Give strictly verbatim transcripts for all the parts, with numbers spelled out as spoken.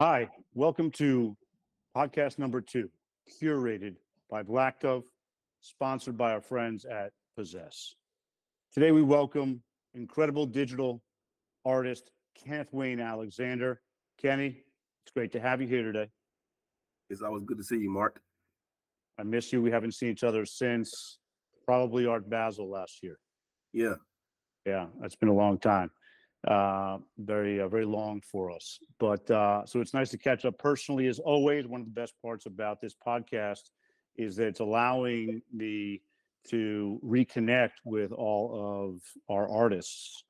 Hi, welcome to podcast number two, curated by Black Dove, sponsored by our friends at Possess. Today we welcome incredible digital artist Kenneth Wayne Alexander. Kenny, it's great to have you here today. It's always good to see you, Mark. I miss you. We haven't seen each other since probably Art Basel last year. Yeah. Yeah, that's been a long time. Uh, very, uh, very long for us. But uh, so it's nice to catch up personally. As always, one of the best parts about this podcast is that it's allowing me to reconnect with all of our artists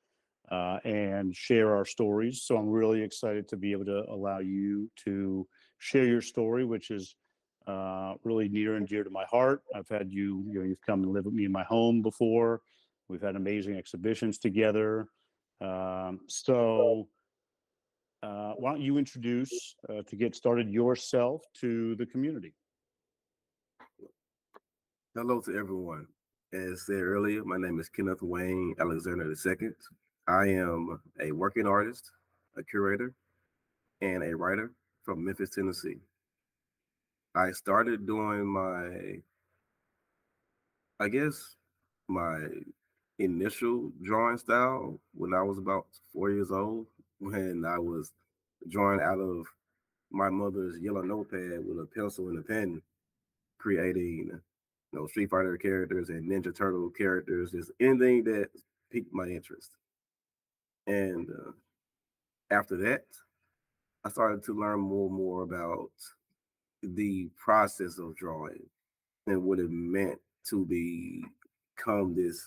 uh, and share our stories. So I'm really excited to be able to allow you to share your story, which is uh, really near and dear to my heart. I've had you, you know, you've come and lived with me in my home before. We've had amazing exhibitions together. Um, so uh, why don't you introduce, uh, to get started, yourself to the community? Hello to everyone. As said earlier, my name is Kenneth Wayne Alexander the second. I am a working artist, a curator, and a writer from Memphis, Tennessee. I started doing my, I guess, my initial drawing style when I was about four years old, when I was drawing out of my mother's yellow notepad with a pencil and a pen, creating You know, Street Fighter characters and Ninja Turtle characters, just anything that piqued my interest. And uh, after that, I started to learn more and more about the process of drawing and what it meant to be, become this,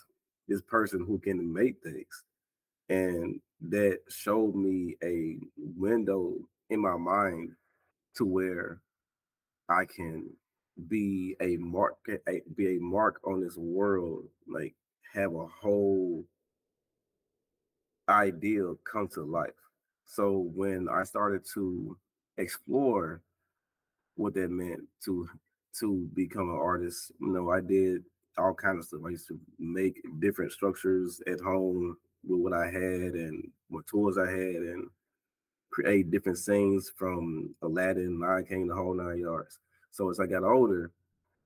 this person who can make things. And that showed me a window in my mind to where I can be a mark, a, be a mark on this world, like have a whole idea come to life. So when I started to explore what that meant to to become an artist, you know, I did all kinds of stuff. I used to make different structures at home with what I had and what tools I had, and create different scenes from Aladdin, Lion King, the whole nine yards. So as I got older,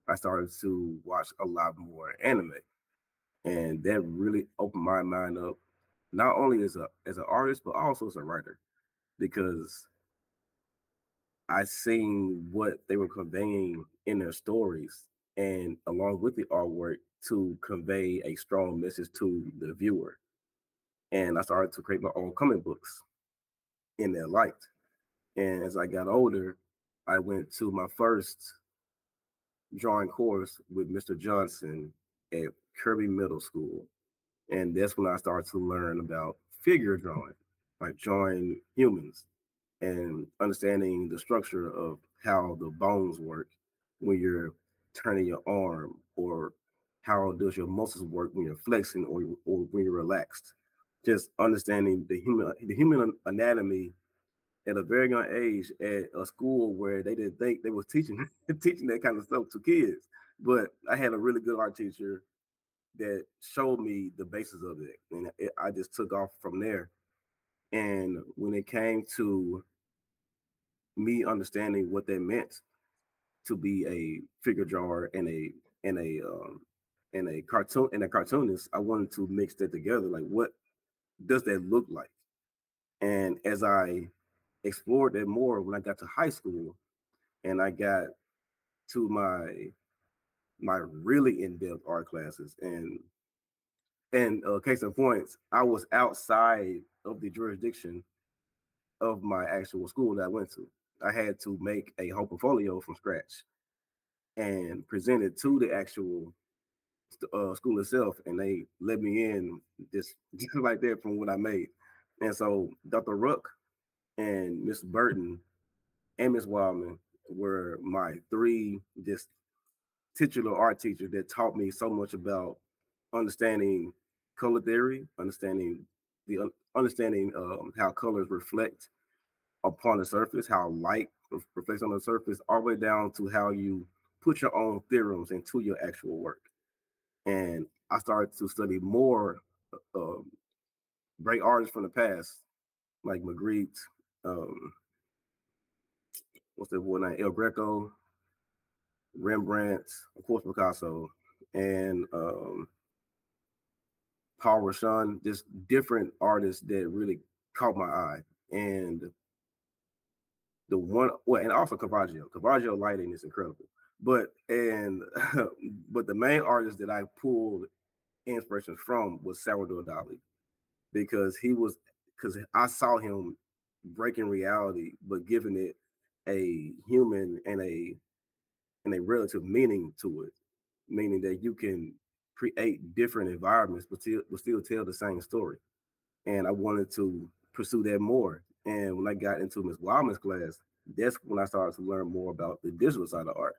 I started to watch a lot more anime. And that really opened my mind up, not only as a as an artist, but also as a writer, because I seen what they were conveying in their stories, and along with the artwork, to convey a strong message to the viewer. And I started to create my own comic books in that light. And as I got older, I went to my first drawing course with Mister Johnson at Kirby Middle School. And that's when I started to learn about figure drawing, like drawing humans and understanding the structure of how the bones work when you're turning your arm, or how does your muscles work when you're flexing or, or when you're relaxed. Just understanding the human, the human anatomy at a very young age, at a school where they didn't think they were teaching teaching that kind of stuff to kids. But I had a really good art teacher that showed me the basis of it, and it, I just took off from there. And when it came to me understanding what that meant to be a figure drawer and a and a um, and a cartoon and a cartoonist, I wanted to mix that together. Like, what does that look like? And as I explored that more when I got to high school, and I got to my my really in-depth art classes, and and uh, case in point, I was outside of the jurisdiction of my actual school that I went to. I had to make a whole portfolio from scratch and present it to the actual uh, school itself, and they let me in just, just like that from what I made. And so Doctor Ruck and Miss Burton and Miss Wildman were my three just titular art teachers that taught me so much about understanding color theory, understanding the understanding um, how colors reflect upon the surface, how light reflects on the surface, all the way down to how you put your own theorems into your actual work. And I started to study more uh, great artists from the past, like Magritte, Um, what's the one name? El Greco, Rembrandt, of course Picasso, and um, Paul Rashon, just different artists that really caught my eye. And the one, well, and also Caravaggio. Caravaggio lighting is incredible. But and but the main artist that I pulled inspiration from was Salvador Dali, because he was because I saw him breaking reality, but giving it a human and a and a relative meaning to it, meaning that you can create different environments, but still but still tell the same story. And I wanted to pursue that more. And when I got into Miz Wildman's class, that's when I started to learn more about the digital side of art.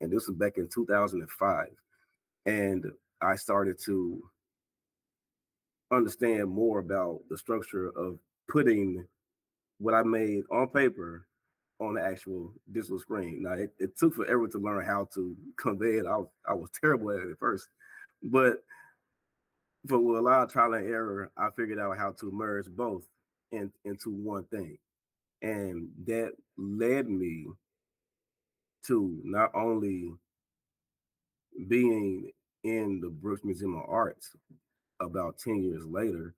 And this was back in two thousand five. And I started to understand more about the structure of putting what I made on paper on the actual digital screen. Now, it, it took forever to learn how to convey it. I was, I was terrible at it at first. But, but with a lot of trial and error, I figured out how to merge both in, into one thing. And that led me to not only being in the Brooks Museum of Arts about ten years later,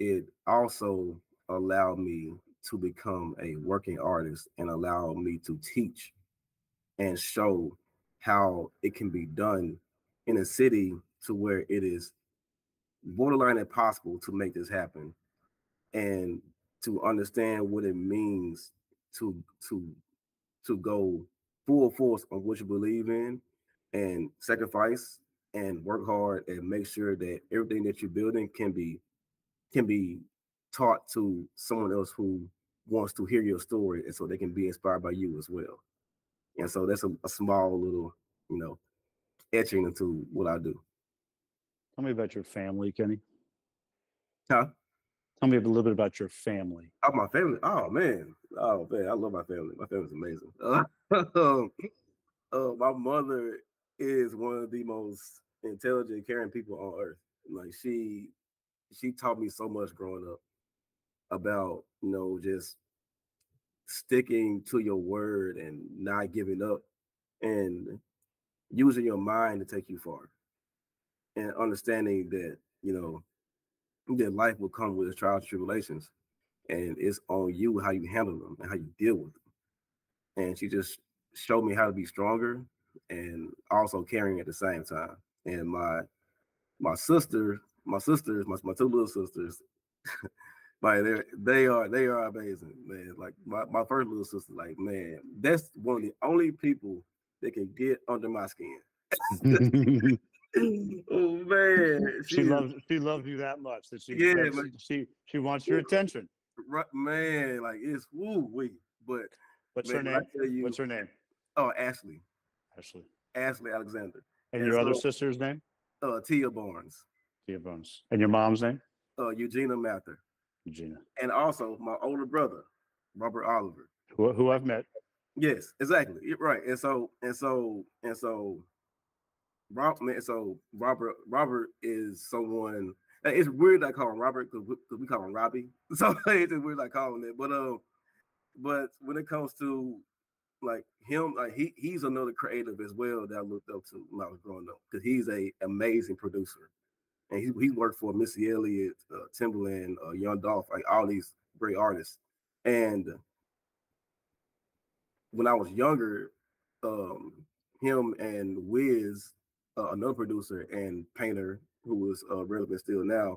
it also allowed me to become a working artist and allowed me to teach and show how it can be done in a city to where it is borderline impossible to make this happen, and to understand what it means to to to go full force on what you believe in and sacrifice and work hard and make sure that everything that you're building can be can be taught to someone else who wants to hear your story, and so they can be inspired by you as well. And so that's a, a small little, you know, etching into what I do. Tell me about your family, Kenny. Huh? Tell me a little bit about your family. Oh, my family. Oh, man. Oh, man. I love my family. My family's amazing. Uh, uh, my mother is one of the most intelligent, caring people on earth. Like, she she taught me so much growing up about, you know, just sticking to your word and not giving up and using your mind to take you far, and understanding that, you know, that life will come with its trials and tribulations, and it's on you how you handle them and how you deal with them. And she just showed me how to be stronger and also caring at the same time. And my my sister, my sisters, my, my two little sisters, like they they are they are amazing, man. Like my, my first little sister, like, man, that's one of the only people that can get under my skin. Oh man, she, she loves she loves you that much that she yeah, that like, she, she she wants your attention. Right, man, like it's woo wee. But what's man, her name? You, what's her name? Oh, Ashley. Ashley. Ashley Alexander. And, and your so, other sister's name? Uh, Tia Barnes. Tia Barnes. And your mom's name? Uh, Eugenia Mather. Eugenia. And also my older brother, Robert Oliver, who who I've met. Yes, exactly. Right, and so and so and so. Rob, man, so Robert, Robert is someone. It's weird I call him Robert because we, we call him Robbie. So it's weird I call him that. But um, uh, but when it comes to like him, like he he's another creative as well that I looked up to when I was growing up, because he's a amazing producer, and he he worked for Missy Elliott, uh, Timbaland, uh, Young Dolph, like all these great artists. And when I was younger, um, him and Wiz, Uh, another producer and painter who is uh, relevant still now,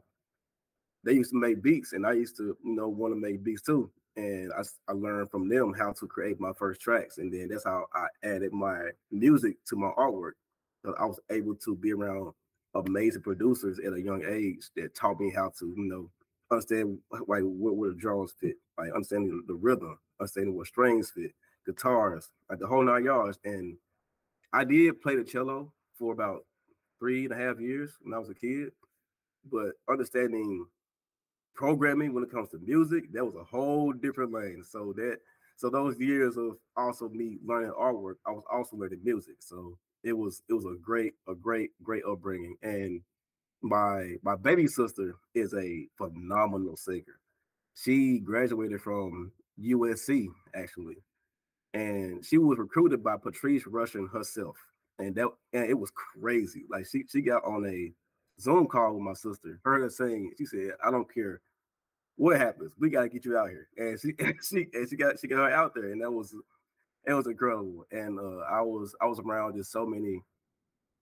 they used to make beats, and I used to, you know, want to make beats too. And I, I learned from them how to create my first tracks, and then that's how I added my music to my artwork. So I was able to be around amazing producers at a young age that taught me how to, you know, understand like what where the drums fit, like understanding the rhythm, understanding what strings fit, guitars, like the whole nine yards. And I did play the cello for about three and a half years when I was a kid, but understanding programming when it comes to music, that was a whole different lane. So that, so those years of also me learning artwork, I was also learning music. So it was, it was a great, a great, great upbringing. And my, my baby sister is a phenomenal singer. She graduated from U S C actually, and she was recruited by Patrice Rushen herself. And that and it was crazy. Like she she got on a Zoom call with my sister. Her saying, she said, "I don't care what happens, we gotta get you out here." And she and she and she got she got her out there, and that was it was incredible. And uh, I was I was around just so many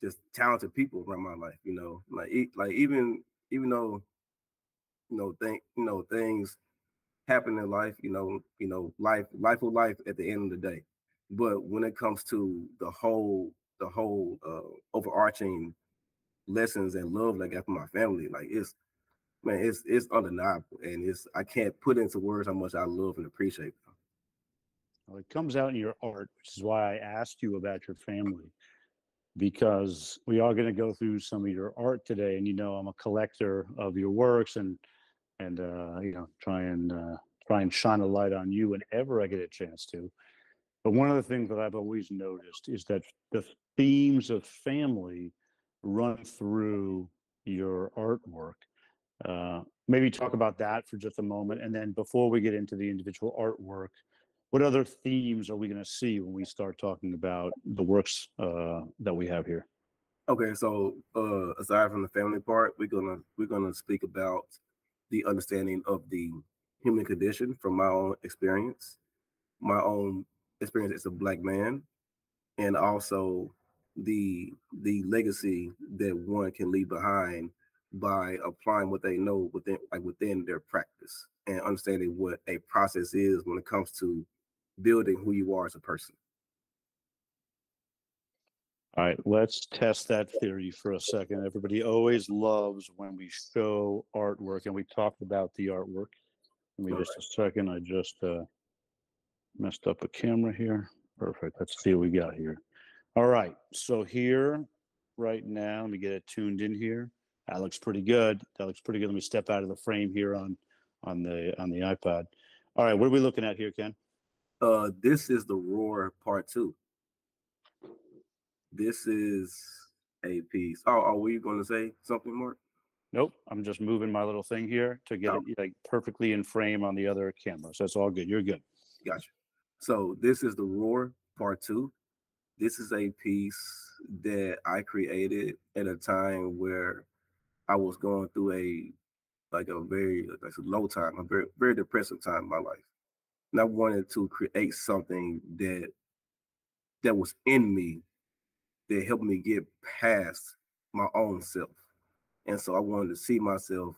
just talented people around my life, you know. Like like even even though you know think you know things happen in life, you know you know life life will life at the end of the day. But when it comes to the whole the whole uh, overarching lessons and love that I got from my family, like it's man, it's it's undeniable, and it's I can't put into words how much I love and appreciate them. Well, it comes out in your art, which is why I asked you about your family, because we are going to go through some of your art today, and you know I'm a collector of your works, and and uh, you know try and uh, try and shine a light on you whenever I get a chance to. But one of the things that I've always noticed is that the themes of family run through your artwork. Uh, maybe talk about that for just a moment, and then before we get into the individual artwork, what other themes are we going to see when we start talking about the works uh, that we have here? Okay, so uh, aside from the family part, we're gonna we're gonna speak about the understanding of the human condition from my own experience, my own experience as a Black man, and also the the legacy that one can leave behind by applying what they know within like within their practice, and understanding what a process is when it comes to building who you are as a person. All right, let's test that theory for a second. Everybody always loves when we show artwork, and we talked about the artwork. Give me all just right. a second. I just uh, messed up a camera here. Perfect. Let's see what we got here. All right, so here right now, let me get it tuned in here. That looks pretty good. That looks pretty good. Let me step out of the frame here on on the on the iPod. All right, what are we looking at here, Ken? Uh, this is the Roar Part Two. This is a piece. Oh, oh, were you going to say something, Mark? Nope. I'm just moving my little thing here to get oh. it like perfectly in frame on the other camera. So that's all good. You're good. Gotcha. So this is the Roar Part Two. This is a piece that I created at a time where I was going through a like a very like a low time, a very very depressive time in my life, and I wanted to create something that that was in me that helped me get past my own self, and so I wanted to see myself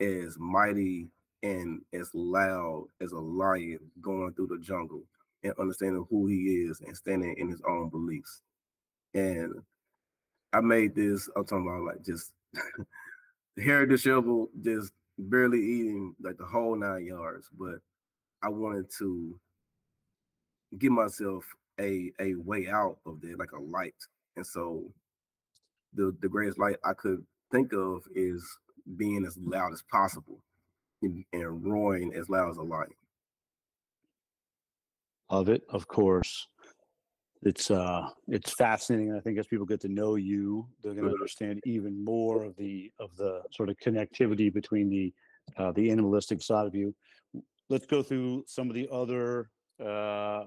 as mighty and as loud as a lion going through the jungle, and understanding who he is and standing in his own beliefs. And I made this. I'm talking about like just. Hair disheveled, just barely eating, like the whole nine yards. But I wanted to give myself a a way out of there, like a light. And so the the greatest light I could think of is being as loud as possible and, and roaring as loud as a lion. Love it, of course. It's uh, it's fascinating. I think as people get to know you, they're going to understand even more of the of the sort of connectivity between the uh, the animalistic side of you. Let's go through some of the other uh,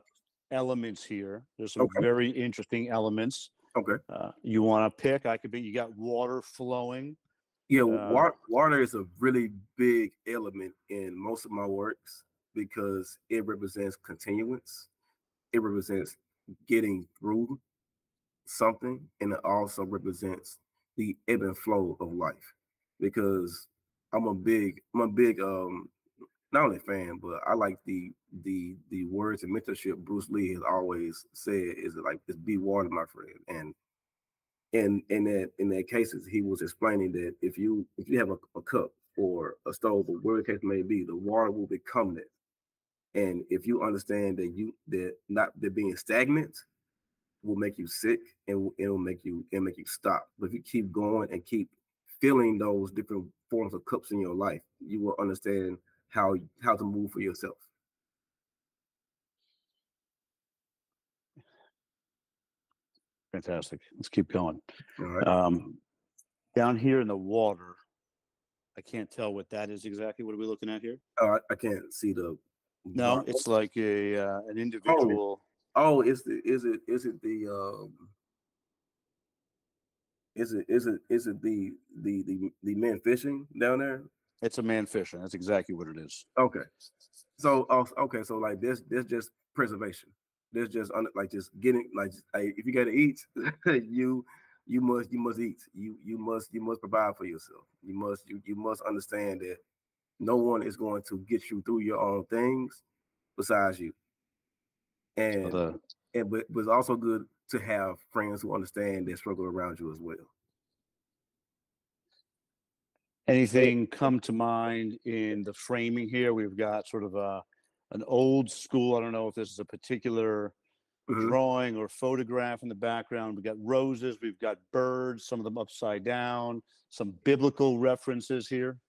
elements here. There's some okay. very interesting elements. Okay. Uh, you want to pick? I could be. You got water flowing. Yeah, uh, water, water is a really big element in most of my works because it represents continuance. It represents getting through something, and it also represents the ebb and flow of life, because I'm a big, I'm a big, um, not only fan, but I like the the the words and mentorship Bruce Lee has always said is like, "It's be water, my friend." And and in that in that cases, he was explaining that if you if you have a, a cup or a stove or whatever the case may be, the water will become that. And if you understand that you that not that being stagnant will make you sick, and it'll make you it'll make you stop. But if you keep going and keep filling those different forms of cups in your life, you will understand how how to move for yourself. Fantastic. Let's keep going. All right. Um, down here in the water, I can't tell what that is exactly. What are we looking at here? Uh, I can't see the. No, it's like a uh, an individual. oh, is the is it is it the um, is it is it is it the the the the man fishing down there? It's a man fishing. That's exactly what it is. Okay, so uh, okay, so like this, this just preservation. There's just like just getting like, like if you gotta eat, you you must you must eat. You you must you must provide for yourself. You must you you must understand that no one is going to get you through your own things besides you. And okay. and but, but it's also good to have friends who understand their struggle around you as well. Anything come to mind in the framing here? We've got sort of a an old school, I don't know if this is a particular mm-hmm. drawing or photograph in the background. We've got roses, we've got birds, some of them upside down, some biblical references here.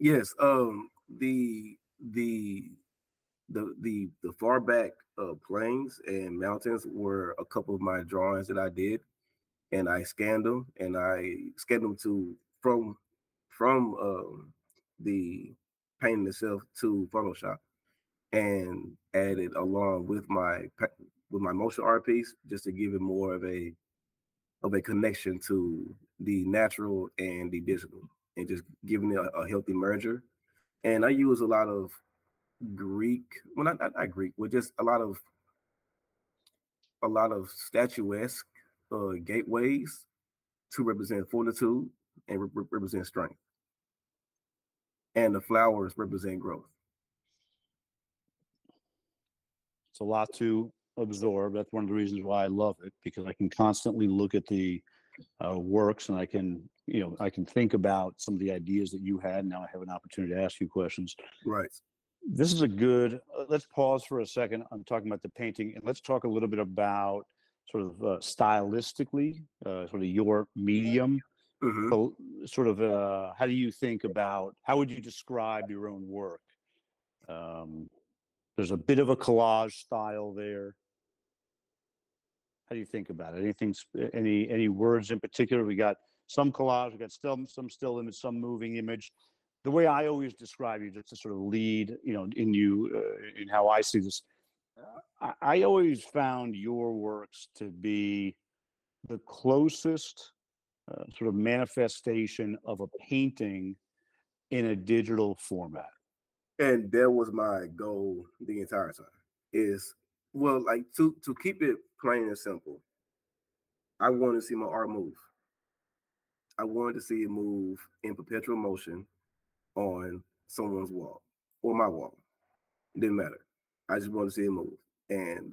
Yes, um, the the the the the far back uh, plains and mountains were a couple of my drawings that I did, and I scanned them and I scanned them to from from um, the painting itself to Photoshop, and added along with my with my motion art piece just to give it more of a of a connection to the natural and the digital, and just giving it a, a healthy merger. And I use a lot of Greek, well not, not, not Greek, but just a lot of a lot of statuesque uh, gateways to represent fortitude and re represent strength, and the flowers represent growth. It's a lot to absorb. That's one of the reasons why I love it, because I can constantly look at the uh, works, and I can, you know, I can think about some of the ideas that you had. Now I have an opportunity to ask you questions. Right. This is a good, uh, let's pause for a second. I'm talking about the painting, and let's talk a little bit about sort of uh, stylistically, uh, sort of your medium. Mm-hmm. So sort of, uh, how do you think about, how would you describe your own work? Um, There's a bit of a collage style there. How do you think about it? Anything, any any words in particular? We got some collage, we got still some still image, some moving image. The way I always describe you, just to sort of lead, you know, in you uh, in how I see this, I, I always found your works to be the closest uh, sort of manifestation of a painting in a digital format. And that was my goal the entire time, is, well, like to, to keep it plain and simple, I wanted to see my art move. I wanted to see it move in perpetual motion on someone's wall or my wall. It didn't matter. I just wanted to see it move. And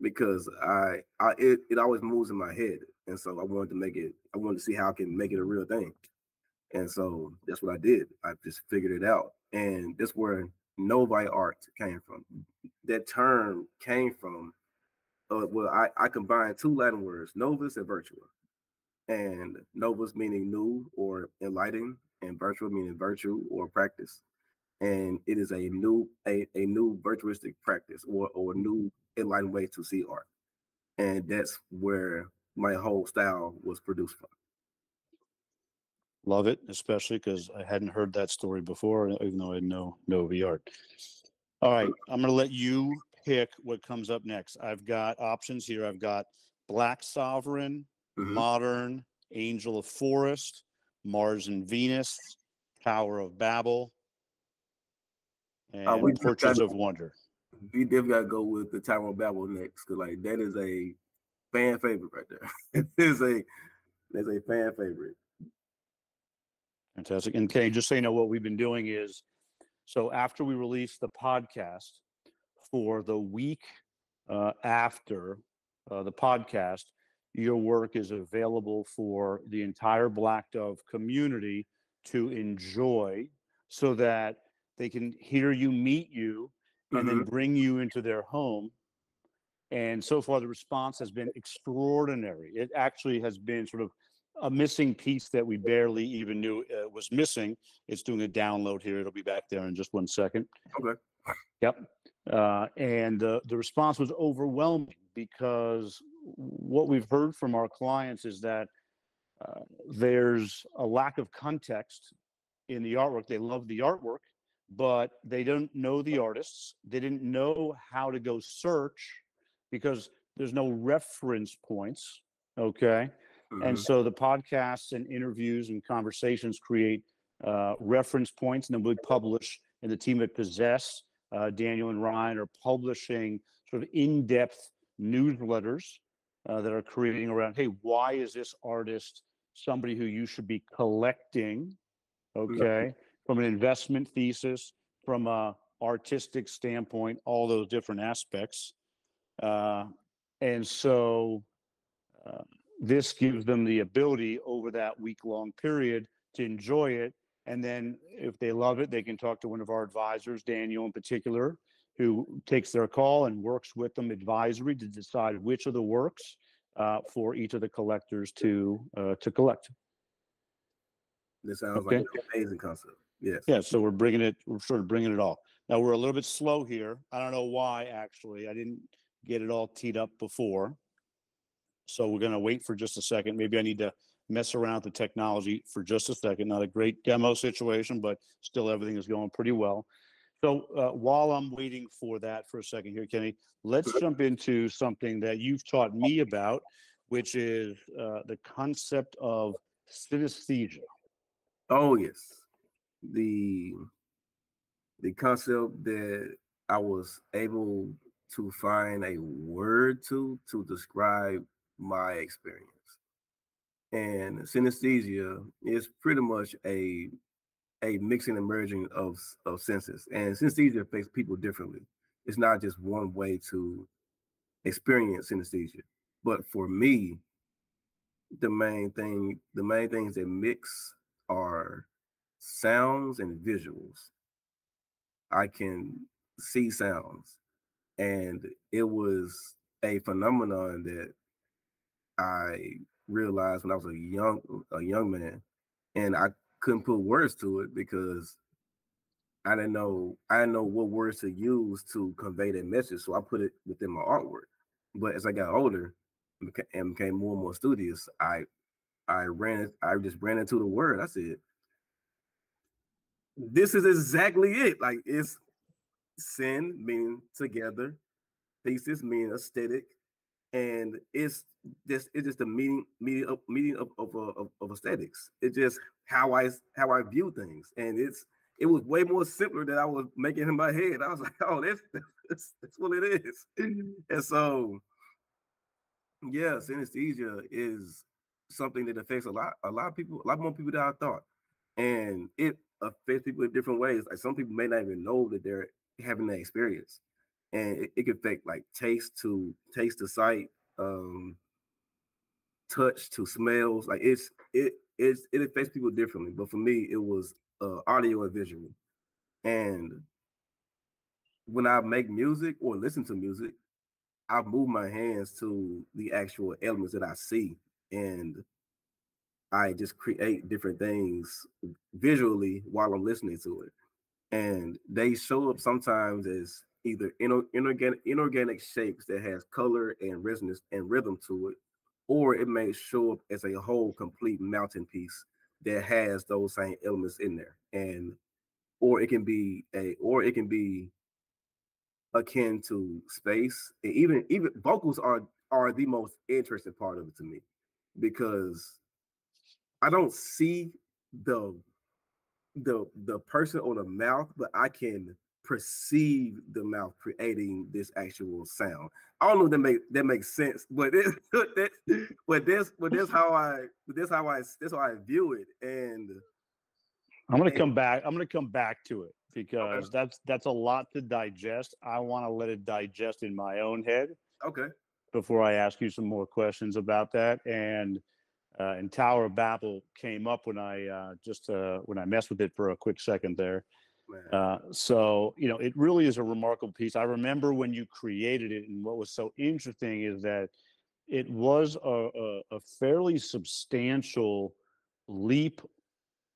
because I, I it, it always moves in my head. And so I wanted to make it, I wanted to see how I can make it a real thing. And so that's what I did. I just figured it out. And that's where Novo art came from. That term came from, uh, well, I, I combined two Latin words, novus and virtua. And novus meaning new or enlightened, and virtua meaning virtue or practice. And it is a new, a, a new virtuistic practice, or, or new enlightened way to see art. And that's where my whole style was produced from. Love it, especially because I hadn't heard that story before, even though I know Novo art. All right, I'm going to let you pick what comes up next. I've got options here. I've got Black Sovereign, mm-hmm. Modern, Angel of Forest, Mars and Venus, Tower of Babel, and uh, we Purchase gotta, of Wonder. We definitely got to go with the Tower of Babel next, because like that is a fan favorite right there. it is a that's a fan favorite. Fantastic. And Kay, just so you know, what we've been doing is, so after we release the podcast, for the week uh, after uh, the podcast, your work is available for the entire Black Dove community to enjoy, so that they can hear you, meet you, and mm-hmm. then bring you into their home. And so far, the response has been extraordinary. It actually has been sort of a missing piece that we barely even knew uh, was missing. It's doing a download here. It'll be back there in just one second. Okay. Yep. Uh, and uh, the response was overwhelming, because what we've heard from our clients is that uh, there's a lack of context in the artwork. They love the artwork, but they don't know the artists. They didn't know how to go search because there's no reference points, okay? Mm-hmm. And so the podcasts and interviews and conversations create uh, reference points, and then we publish, and the team at Possess, uh, Daniel and Ryan, are publishing sort of in-depth newsletters uh, that are creating around, hey, why is this artist somebody who you should be collecting, okay, from an investment thesis, from a artistic standpoint, all those different aspects. Uh, and so uh, this gives them the ability over that week-long period to enjoy it. And then if they love it, they can talk to one of our advisors, Daniel in particular, who takes their call and works with them advisory to decide which of the works uh, for each of the collectors to uh, to collect. This sounds okay. Like an amazing concept. Yes. Yeah. So we're bringing it. We're sort of bringing it all. Now we're a little bit slow here. I don't know why. Actually, I didn't get it all teed up before. So we're going to wait for just a second. Maybe I need to mess around with the technology for just a second. Not a great demo situation, but still everything is going pretty well. So uh, while I'm waiting for that for a second here, Kenny, let's jump into something that you've taught me about, which is uh, the concept of synesthesia. Oh, yes. The, the concept that I was able to find a word to, to describe my experience. And synesthesia is pretty much a a mixing and merging of, of senses. And synesthesia affects people differently. It's not just one way to experience synesthesia. But for me, the main thing, the main things that mix are sounds and visuals. I can see sounds. And it was a phenomenon that I realized when I was a young, a young man, and I couldn't put words to it because I didn't know I didn't know what words to use to convey that message. So I put it within my artwork. But as I got older and became more and more studious, I I ran I just ran into the word. I said, "This is exactly it." Like, it's sin meaning together, thesis meaning aesthetic, and it's just it's just the meaning meaning of meaning of of, of, of aesthetics. It just how I how I view things, and it's it was way more simpler than I was making in my head. I was like, oh, that's that's, that's what it is. And so, yeah, synesthesia is something that affects a lot a lot of people, a lot more people than I thought, and it affects people in different ways. Like, some people may not even know that they're having that experience, and it, it could affect like taste to taste to sight, um, touch to smells. Like it's it. It's, it affects people differently, but for me, it was uh, audio and visual. And when I make music or listen to music, I move my hands to the actual elements that I see, and I just create different things visually while I'm listening to it. And they show up sometimes as either inor- inorganic, inorganic shapes that has color and resonance and rhythm to it, or it may show up as a whole complete mountain piece that has those same elements in there. And or it can be a or it can be akin to space. And even even vocals are are the most interesting part of it to me, because I don't see the the the person or the mouth, but I can perceive the mouth creating this actual sound. I don't know if that make that makes sense, but it, that, but that's but that's how I that's how I that's how I view it. And I'm gonna and, come back. I'm gonna come back to it because okay. that's that's a lot to digest. I want to let it digest in my own head. Okay. Before I ask you some more questions about that, and uh, and Tower of Babel came up when I uh, just uh, when I messed with it for a quick second there. Uh, so, you know, it really is a remarkable piece. I remember when you created it, and what was so interesting is that it was a, a, a fairly substantial leap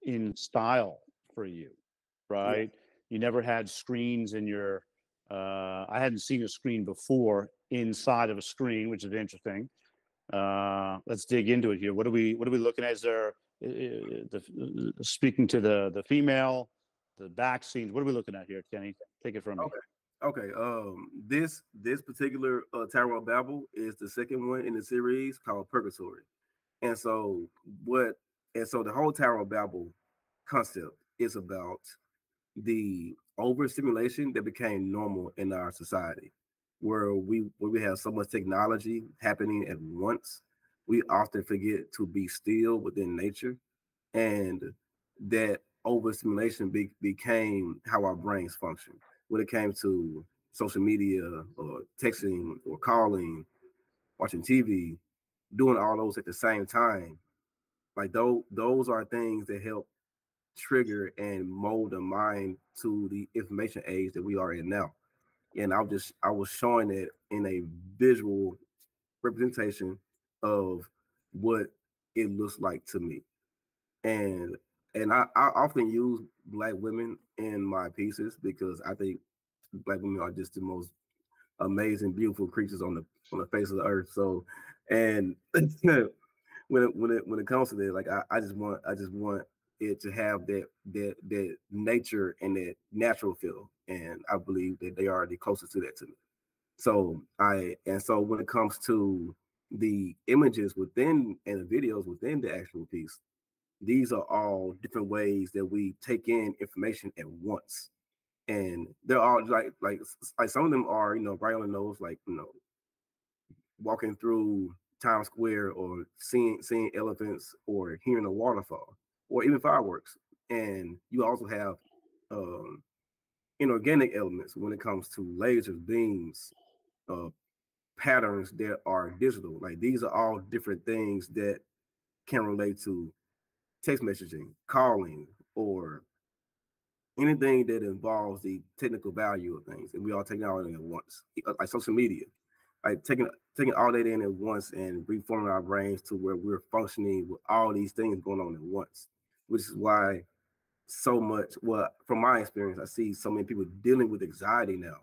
in style for you, right? Yeah. You never had screens in your, uh, I hadn't seen a screen before inside of a screen, which is interesting. Uh, let's dig into it here. What are we, what are we looking at? Is there, uh, the, speaking to the, the female, the back scenes. What are we looking at here, Kenny? Take it from me. Okay. Okay, um, this this particular uh, Tower of Babel is the second one in the series called Purgatory, and so what? And so the whole Tower of Babel concept is about the overstimulation that became normal in our society, where we where we have so much technology happening at once, we often forget to be still within nature, and that overstimulation be, became how our brains function. When it came to social media or texting or calling, watching T V, doing all those at the same time, like those, those are things that help trigger and mold the mind to the information age that we are in now. And I just I was showing it in a visual representation of what it looks like to me. And and I, I often use Black women in my pieces because I think Black women are just the most amazing, beautiful creatures on the on the face of the earth. So, and when it, when it when it comes to that, like I, I just want I just want it to have that that that nature and that natural feel, and I believe that they are the closest to that to me. So I and so when it comes to the images within and the videos within the actual piece, these are all different ways that we take in information at once, and they're all like like like some of them are, you know, right on the nose, like, you know, walking through Times Square or seeing seeing elephants or hearing a waterfall or even fireworks. And you also have um, inorganic elements when it comes to lasers, beams, uh, patterns that are digital. Like these are all different things that can relate to text messaging, calling, or anything that involves the technical value of things. And we all taking all in at once, like social media, like taking taking all that in at once and reforming our brains to where we're functioning with all these things going on at once, which is why so much, well, from my experience, I see so many people dealing with anxiety now,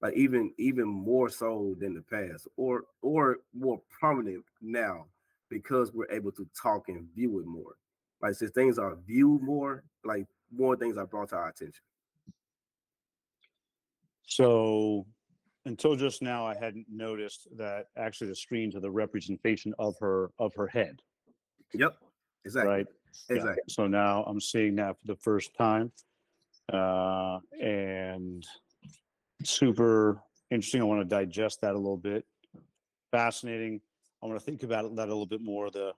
like even even more so than the past, or or more prominent now because we're able to talk and view it more. Like since things are viewed more, like more things are brought to our attention. So until just now, I hadn't noticed that actually the screens are the representation of her of her head. Yep, exactly. Right, exactly. Yeah. So now I'm seeing that for the first time, uh, and super interesting. I want to digest that a little bit. Fascinating. I want to think about that a little bit more. The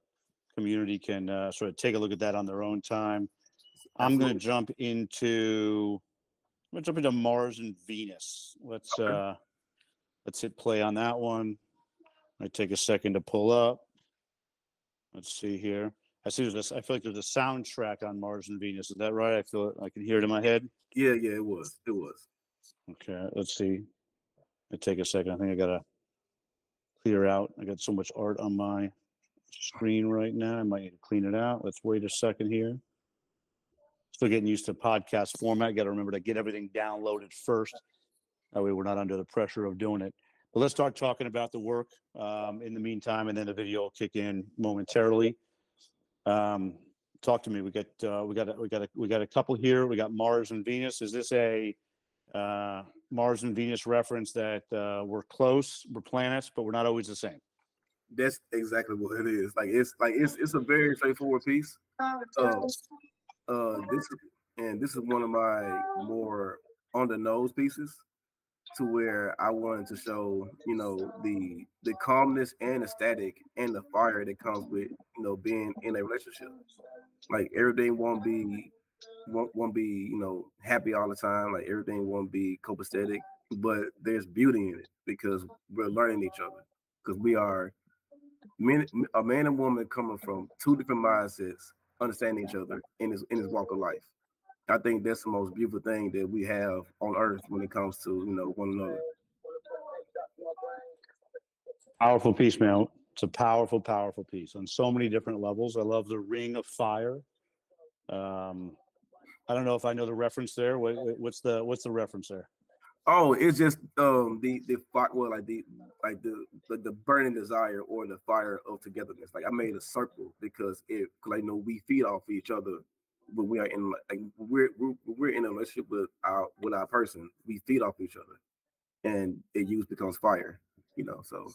community can uh, sort of take a look at that on their own time. I'm going to jump into I'm going to jump into Mars and Venus. Let's okay. uh, let's hit play on that one. I take a second to pull up. Let's see here. I see there's a, I feel like there's a soundtrack on Mars and Venus. Is that right? I feel it. I can hear it in my head. Yeah, yeah, it was. It was. Okay. Let's see. I take a second. I think I gotta clear out. I got so much art on my screen right now. I might need to clean it out. Let's wait a second here. Still getting used to podcast format. Got to remember to get everything downloaded first. That way we're not under the pressure of doing it. But let's start talking about the work um, in the meantime, and then the video will kick in momentarily. Um, talk to me. We got uh, we got we got a, we got a couple here. We got Mars and Venus. Is this a uh, Mars and Venus reference that uh, we're close, we're planets, but we're not always the same? That's exactly what it is. Like it's like it's it's a very straightforward piece. Um, uh this and this is one of my more on the nose pieces, to where I wanted to show, you know, the the calmness and the static and the fire that comes with, you know, being in a relationship. Like everything won't be won't, won't be, you know, happy all the time. Like everything won't be copacetic, but there's beauty in it because we're learning each other, because we are men, a man and woman coming from two different mindsets, understanding each other in this in this walk of life. I think that's the most beautiful thing that we have on earth when it comes to, you know, one another. Powerful piece, man. It's a powerful, powerful piece on so many different levels. I love the ring of fire. Um, I don't know if I know the reference there. What, what's the what's the reference there? Oh, it's just um the the well like the like the, the the burning desire or the fire of togetherness. Like I made a circle because it like you know we feed off each other when we are in like we're we're, we're in a relationship with our with our person. We feed off each other, and it used becomes fire, you know. So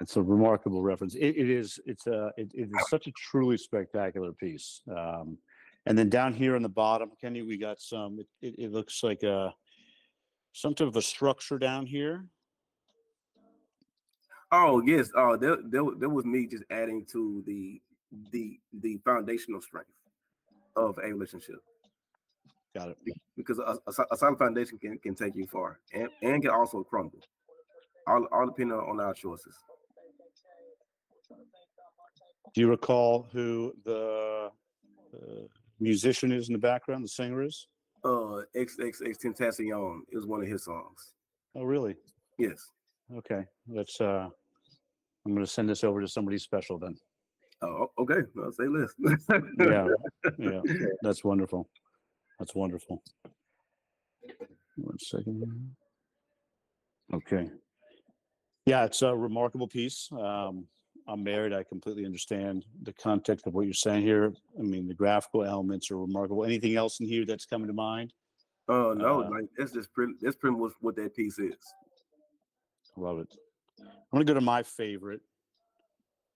it's a remarkable reference. It, it is. It's a. It, it is such a truly spectacular piece. Um, and then down here on the bottom, Kenny, we got some. It, it, it looks like a some type of a structure down here. Oh yes. Oh, there, there, there was me just adding to the the the foundational strength of a relationship. Got it. Because a, a, a solid foundation can, can take you far, and, and can also crumble. All, all depending on our choices. Do you recall who the uh, musician is in the background, the singer is? Uh, X X X Tentacion is one of his songs. Oh, really? Yes. Okay. Let's. Uh, I'm going to send this over to somebody special then. Oh, okay. I'll say list. Yeah. Yeah. That's wonderful. That's wonderful. One second. Okay. Yeah, it's a remarkable piece. Um, I'm married. I completely understand the context of what you're saying here. I mean, the graphical elements are remarkable. Anything else in here that's coming to mind? Oh, uh, no. Uh, like, that's just pretty, that's pretty much what that piece is. I love it. I'm going to go to my favorite.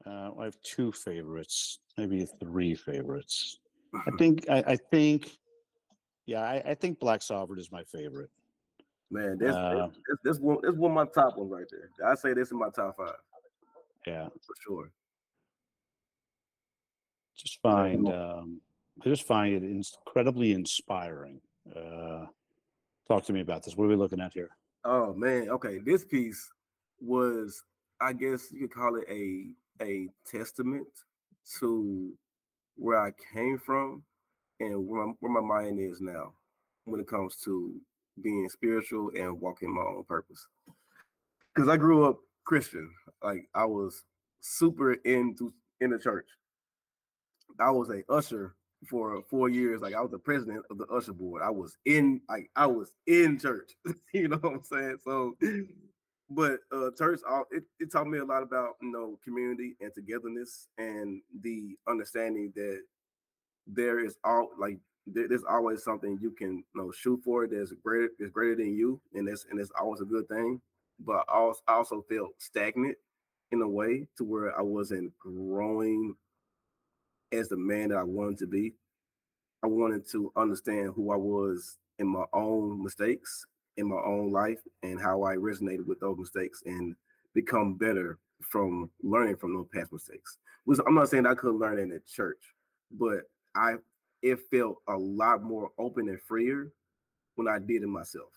Uh, I have two favorites, maybe three favorites. I think, I, I think, yeah, I, I think Black Sovereign is my favorite. Man, this uh, this one this one my top one right there. I say this is my top five. Yeah, for sure. Just find um, I just find it incredibly inspiring. Uh, talk to me about this. What are we looking at here? Oh man, okay. This piece was, I guess you could call it a a testament to where I came from and where my, where my mind is now when it comes to being spiritual and walking my own purpose. Because I grew up Christian. Like, I was super into in the church. I was a usher for four years. Like, I was the president of the usher board. I was in, like, I was in church. You know what I'm saying? So, but uh, church, it, it taught me a lot about, you know, community and togetherness and the understanding that there is all, like, there's always something you can, you know, shoot for that's greater, is greater than you, and that's and it's always a good thing. But I also, I also felt stagnant in a way to where I wasn't growing as the man that I wanted to be. I wanted to understand who I was in my own mistakes, in my own life, and how I resonated with those mistakes and become better from learning from those past mistakes. Which I'm not saying I couldn't learn in the church, but I. It felt a lot more open and freer when I did it myself.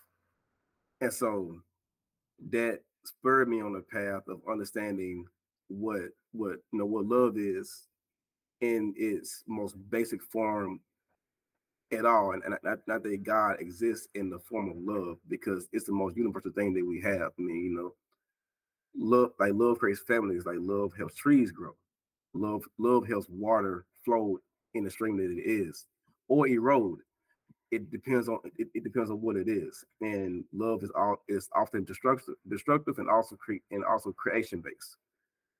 And so that spurred me on the path of understanding what, what, you know, what love is in its most basic form at all. And, and not, not that God exists in the form of love, because it's the most universal thing that we have. I mean, you know, love, like love creates families, like love helps trees grow. Love, love helps water flow in the stream that it is, or erode. It depends on it, it depends on what it is. And love is all is often destructive, destructive, and also cre and also creation based.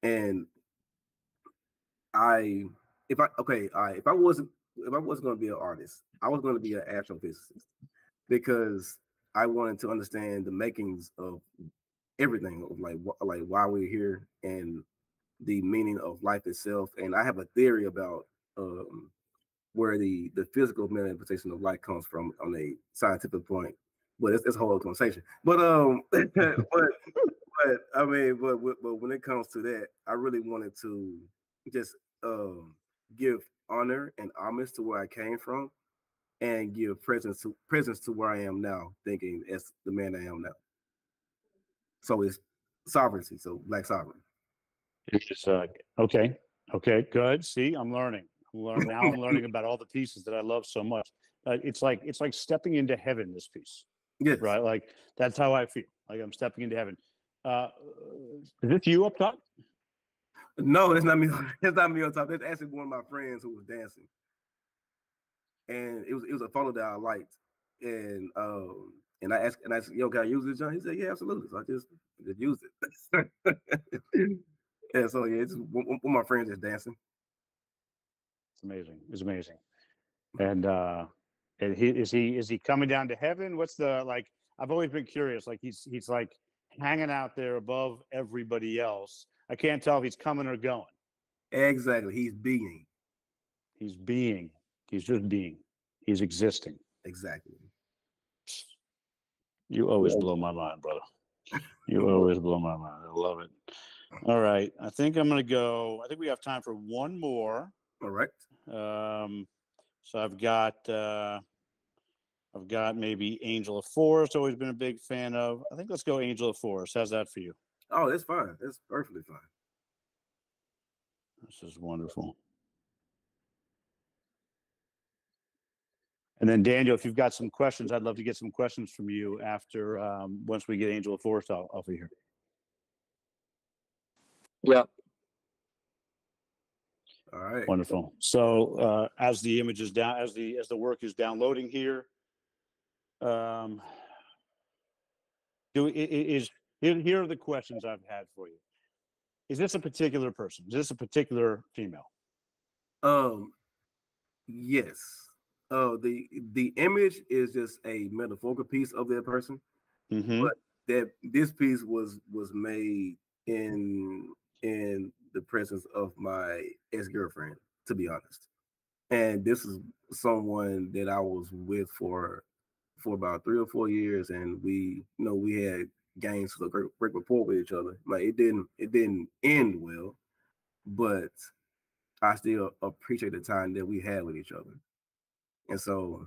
And I, if I okay, I, if I wasn't if I wasn't going to be an artist, I was going to be an astrophysicist, because I wanted to understand the makings of everything, of like wh like why we're here and the meaning of life itself. And I have a theory about Um, where the the physical manifestation of light comes from on a scientific point, but it's, it's a whole other conversation. But um, but but I mean, but but when it comes to that, I really wanted to just um give honor and homage to where I came from, and give presence to presence to where I am now, thinking as the man I am now. So it's sovereignty. So Black Sovereign. It's just uh, okay, okay, good. See, I'm learning. Now I'm learning about all the pieces that I love so much. Uh, it's like it's like stepping into heaven, this piece. Yes. Right? Like, that's how I feel. Like, I'm stepping into heaven. Uh, is this you up top? No, that's not me. That's not me up top. That's actually one of my friends who was dancing. And it was it was a photo that I liked. And um and I asked and I said, yo, can I use this, John? He said, yeah, absolutely. So I just, just used it. And so yeah, it's one, one of my friends is dancing. It's amazing. It's amazing. And uh, and he, is he is he coming down to heaven? What's the, like? I've always been curious. Like he's he's like hanging out there above everybody else. I can't tell if he's coming or going. Exactly. He's being. He's being. He's just being. He's existing. Exactly. You always blow my mind, brother. You always blow my mind. I love it. All right. I think I'm going to go. I think we have time for one more. All right. Um, so I've got, uh, I've got maybe Angel of Forest. Always been a big fan of. I think let's go Angel of Forest. How's that for you? Oh, it's fine. It's perfectly fine. This is wonderful. And then Daniel, if you've got some questions, I'd love to get some questions from you after um, once we get Angel of Forest off of here. Yeah. All right. Wonderful. So uh, as the image is down, as the as the work is downloading here, um, do is here are the questions I've had for you. Is this a particular person? Is this a particular female? Um. Yes. Uh, the the image is just a metaphorical piece of that person, mm-hmm. but that this piece was was made in in the presence of my ex-girlfriend, to be honest. And this is someone that I was with for for about three or four years, and we you know we had gained a great, great rapport with each other. Like it didn't it didn't end well, but I still appreciate the time that we had with each other. And so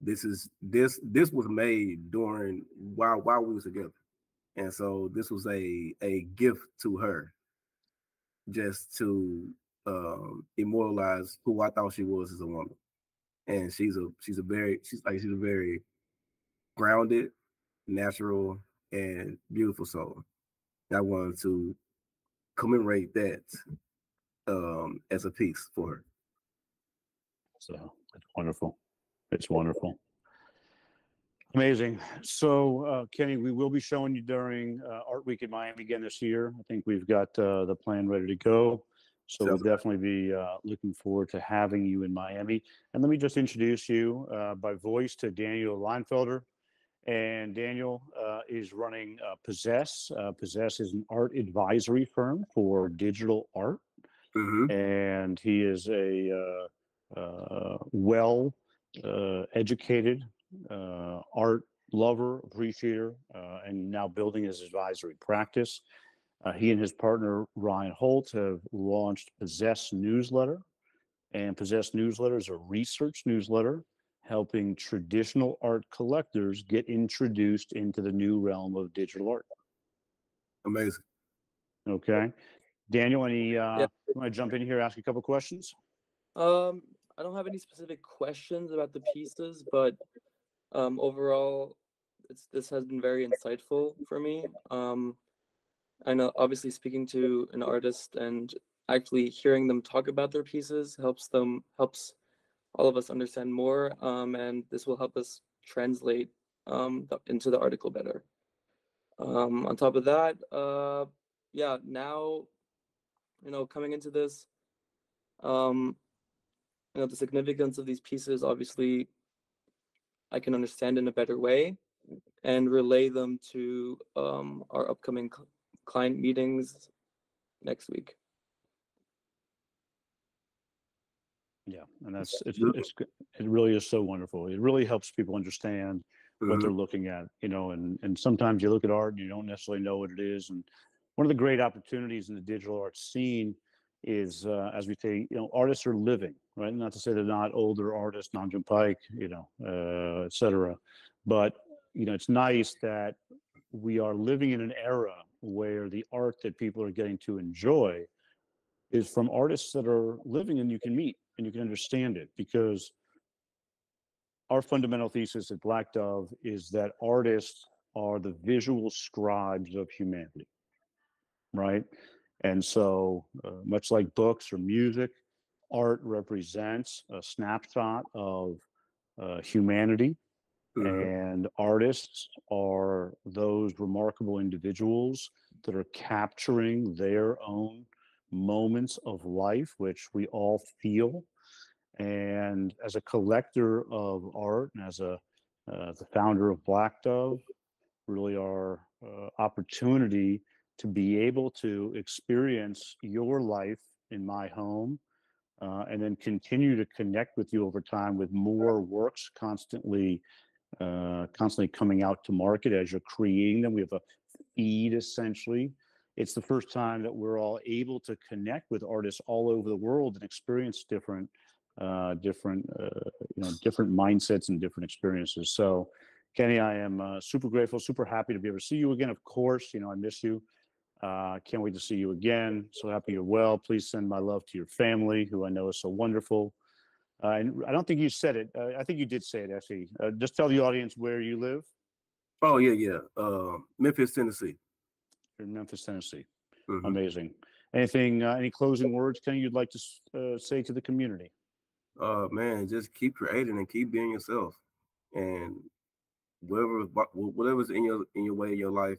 this is this this was made during while while we was together. And so this was a a gift to her just to um immortalize who I thought she was as a woman. And she's a she's a very she's like she's a very grounded, natural, and beautiful soul. And I wanted to commemorate that um as a piece for her. So it's wonderful. It's wonderful. Amazing. So, uh, Kenny, we will be showing you during uh, Art Week in Miami again this year. I think we've got uh, the plan ready to go. So Sounds we'll definitely be uh, looking forward to having you in Miami. And let me just introduce you uh, by voice to Daniel Leinfelder. And Daniel uh, is running uh, Possess. Uh, Possess is an art advisory firm for digital art. Mm-hmm. And he is a... Uh, uh well uh educated uh art lover, appreciator, uh and now building his advisory practice. Uh, he and his partner Ryan Holt have launched Possess Newsletter, and Possess Newsletter is a research newsletter helping traditional art collectors get introduced into the new realm of digital art. Amazing. Okay, Daniel, any uh yeah. you want to jump in here, ask a couple questions? Um, I don't have any specific questions about the pieces, but um, overall, it's, this has been very insightful for me. Um, I know, obviously, speaking to an artist and actually hearing them talk about their pieces helps them helps all of us understand more, um, and this will help us translate um, the, into the article better. Um, on top of that, uh, yeah, now, you know, coming into this, um, you know, the significance of these pieces, obviously, I can understand in a better way and relay them to um, our upcoming cl- client meetings next week. Yeah, and that's it's, it's, it really is so wonderful. It really helps people understand mm-hmm. what they're looking at, you know, and, and sometimes you look at art and you don't necessarily know what it is. And one of the great opportunities in the digital art scene is, uh, as we say, you know, artists are living, right? Not to say they're not older artists, Nanjum Pike, you know, uh, et cetera. But, you know, it's nice that we are living in an era where the art that people are getting to enjoy is from artists that are living, and you can meet and you can understand it, because our fundamental thesis at Black Dove is that artists are the visual scribes of humanity, right? And so uh, much like books or music, art represents a snapshot of uh, humanity. Mm-hmm. And artists are those remarkable individuals that are capturing their own moments of life, which we all feel. And as a collector of art and as a uh, the founder of Black Dove, really our uh, opportunity to be able to experience your life in my home, uh, and then continue to connect with you over time with more works constantly uh, constantly coming out to market as you're creating them. We have a feed, essentially. It's the first time that we're all able to connect with artists all over the world and experience different uh, different uh, you know different mindsets and different experiences. So, Kenny, I am uh, super grateful, super happy to be able to see you again. Of course, you know, I miss you. Uh, can't wait to see you again. So happy you're well. Please send my love to your family, who I know is so wonderful. Uh, and I don't think you said it. Uh, I think you did say it, actually. Uh, just tell the audience where you live. Oh, yeah, yeah. Uh, Memphis, Tennessee. You're in Memphis, Tennessee. Mm-hmm. Amazing. Anything, uh, any closing words, Kenny, you'd like to uh, say to the community? Uh, man, just keep creating and keep being yourself. And Whatever, whatever's in your in your way in your life,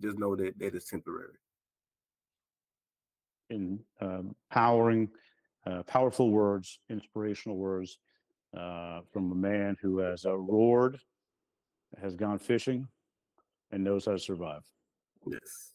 just know that that is temporary. In uh, powering, uh, powerful words, inspirational words uh, from a man who has uh, roared, has gone fishing, and knows how to survive. Yes.